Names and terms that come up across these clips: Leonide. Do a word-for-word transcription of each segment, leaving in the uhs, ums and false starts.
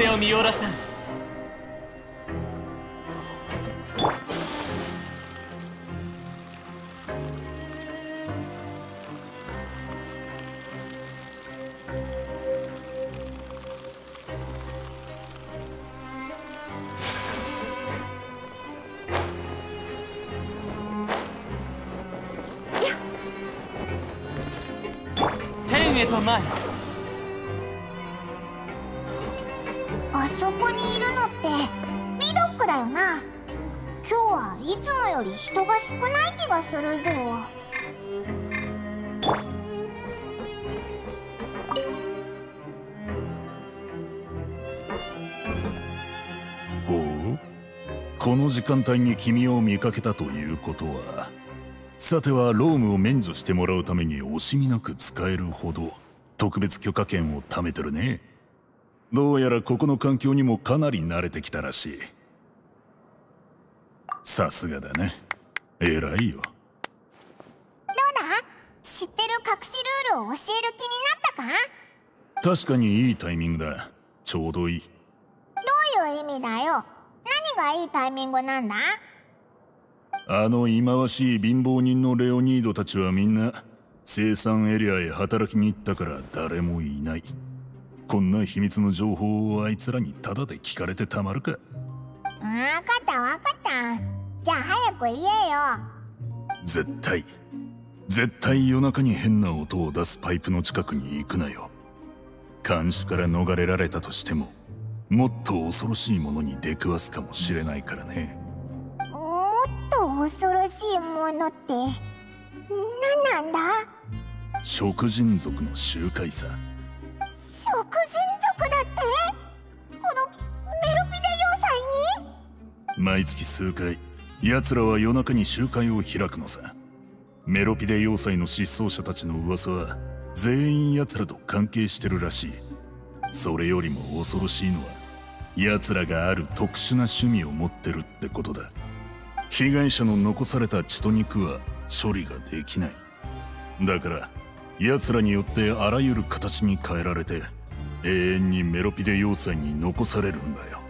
せを見よらせん。天へと前。あそこにいるのってミドックだよな。今日はいつもより人が少ない気がするぞ。この時間帯に君を見かけたということは、さてはロームを免除してもらうために惜しみなく使えるほど特別許可権を貯めてるね。どうやらここの環境にもかなり慣れてきたらしい。さすがだね、偉いよ。どうだ、知ってる隠しルールを教える気になったか？確かにいいタイミングだ、ちょうどいい。どういう意味だよ、何がいいタイミングなんだ？あの忌まわしい貧乏人のレオニードたちはみんな生産エリアへ働きに行ったから誰もいない。こんな秘密の情報をあいつらにタダで聞かれてたまるか。わかったわかった、じゃあ早く言えよ。絶対絶対夜中に変な音を出すパイプの近くに行くなよ。監視から逃れられたとしてももっと恐ろしいものに出くわすかもしれないからね。もっと恐ろしいものって何なんだ？食人族の集会さ。食人族だって？このメルピデ要塞に？毎月数回奴らは夜中に集会を開くのさ。メロピデ要塞の失踪者たちの噂は全員奴らと関係してるらしい。それよりも恐ろしいのは奴らがある特殊な趣味を持ってるってことだ。被害者の残された血と肉は処理ができない。だから奴らによってあらゆる形に変えられて永遠にメロピデ要塞に残されるんだよ。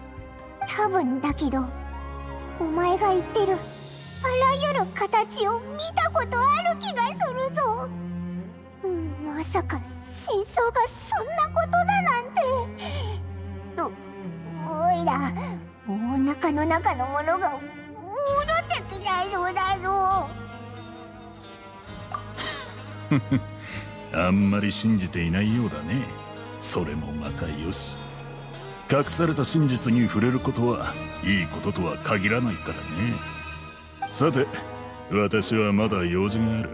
多分だけどお前が言ってるあらゆる形を見たことある気がするぞ。まさか真相がそんなことだなんて。お、おいらお腹の中のものが戻ってきたようだぞ。あんまり信じていないようだね。それもまたよし。隠された真実に触れることはいいこととは限らないからね。さて私はまだ用事がある。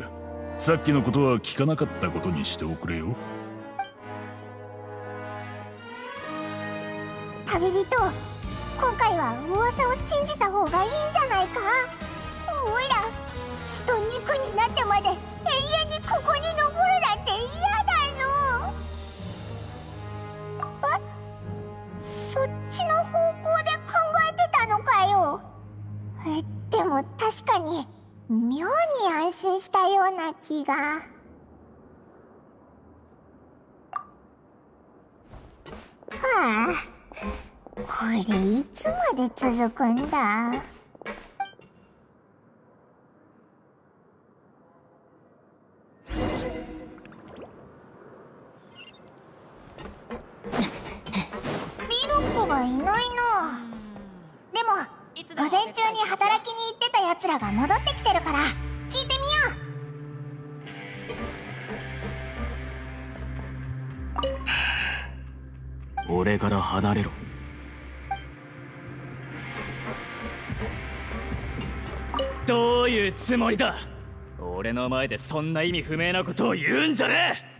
さっきのことは聞かなかったことにしておくれよ。旅人、今回は噂を信じた方がいいんじゃないか。おいら血と肉になってまで永遠にここに残るなんて嫌だぞ。え、そっちの方向で考えてたのかよ。え、でも確かに妙に安心したような気が。はあ、これいつまで続くんだ。ミロコがいないな。でも午前中に働きに行ってたやつらが戻ってきてるから聞いてみよう。俺から離れろ。どういうつもりだ。俺の前でそんな意味不明なことを言うんじゃねえ。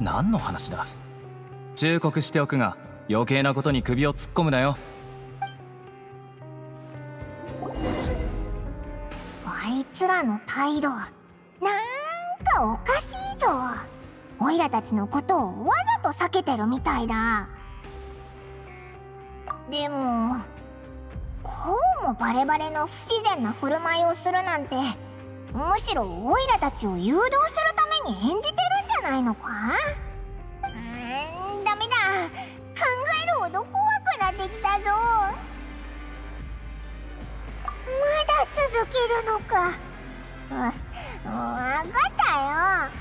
何の話だ。忠告しておくが余計なことに首を突っ込むなよ。あいつらの態度なんかおかしいぞ。オイラたちのことをわざと避けてるみたいだ。でもこうもバレバレの不自然な振る舞いをするなんて、むしろオイラたちを誘導するたに演じてるんじゃないのか。うーん、ダメだ。考えるほど怖くなってきたぞ。まだ続けるのか。わ、わかったよ。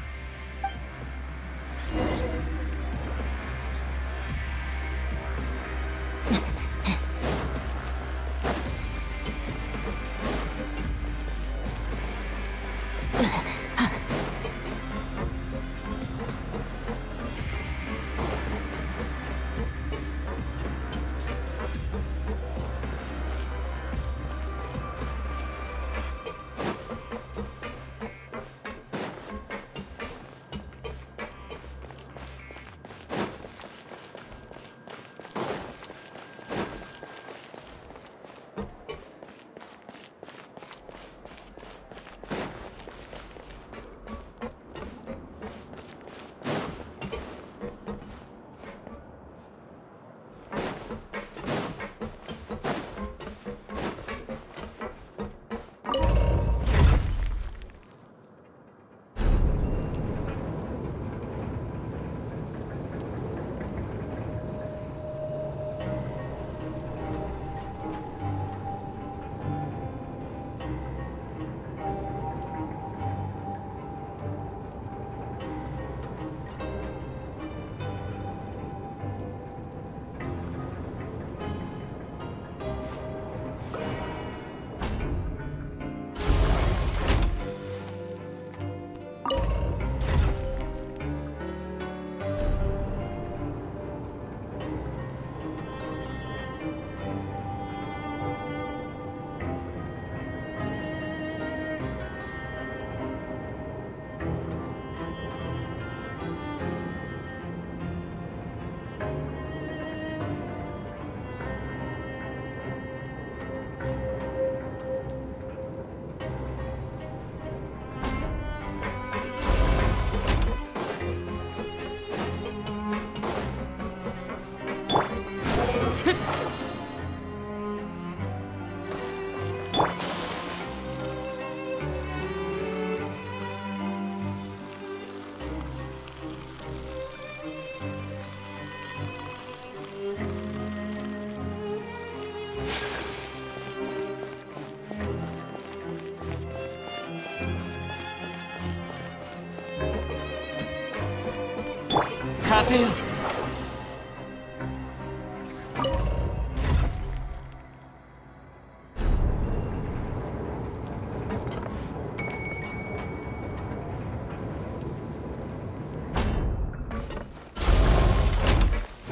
風よ、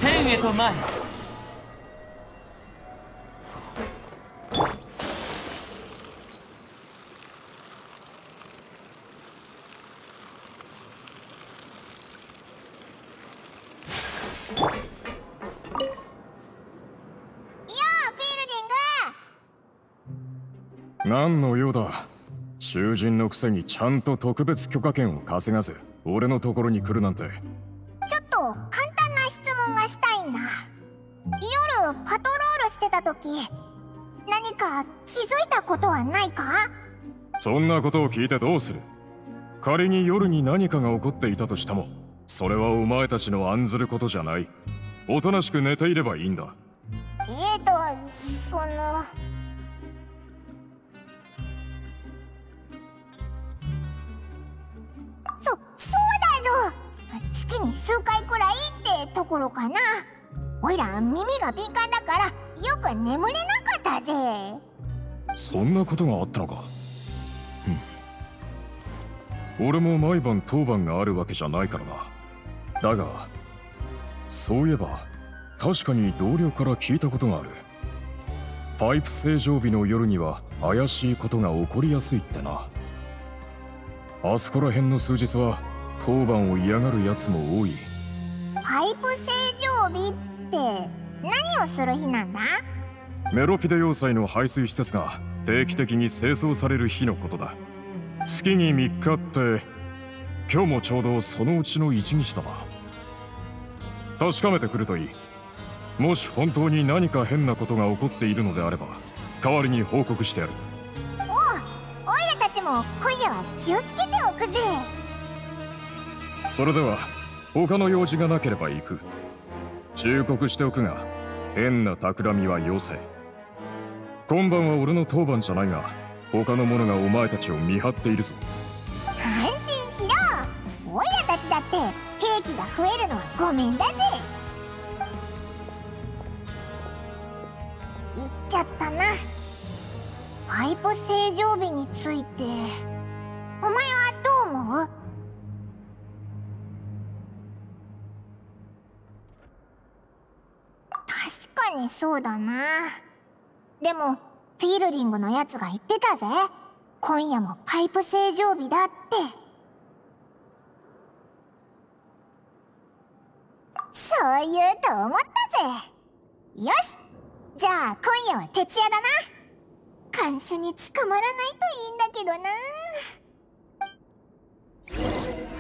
天へと舞う。何の用だ。囚人のくせにちゃんと特別許可権を稼がず俺のところに来るなんて。ちょっと簡単な質問がしたいんだ。夜パトロールしてた時何か気づいたことはないか。そんなことを聞いてどうする。仮に夜に何かが起こっていたとしてもそれはお前たちの案ずることじゃない。おとなしく寝ていればいいんだ。ええと、その…そ、そうだぞ。月に数回くらいってところかな。おいら耳が敏感だからよく眠れなかったぜ。そんなことがあったのか。うん、俺も毎晩当番があるわけじゃないからな。だがそういえば確かに同僚から聞いたことがある。パイプ正常日の夜には怪しいことが起こりやすいってな。あそこら辺の数日は当番を嫌がるやつも多い。パイプ正常日って何をする日なんだ。メロピデ要塞の排水施設が定期的に清掃される日のことだ。月にみっかって今日もちょうどそのうちのいちにちだな。確かめてくるといい。もし本当に何か変なことが起こっているのであれば代わりに報告してやる。おう、おいらたちも今夜は気をつけておくぜ。それでは他の用事がなければ行く。忠告しておくが、変な企みはよせ。今晩は俺の当番じゃないが、他の者がお前たちを見張っているぞ。安心しろ。オイラたちだってケーキが増えるのはごめんだぜ。行っちゃったな。パイプ正常日についてお前はどう思う？確かにそうだな。でもフィールディングのやつが言ってたぜ。今夜もパイプ正常日だって。そう言うと思ったぜ。よし、じゃあ今夜は徹夜だな。看守に捕まらないといいんだけどな。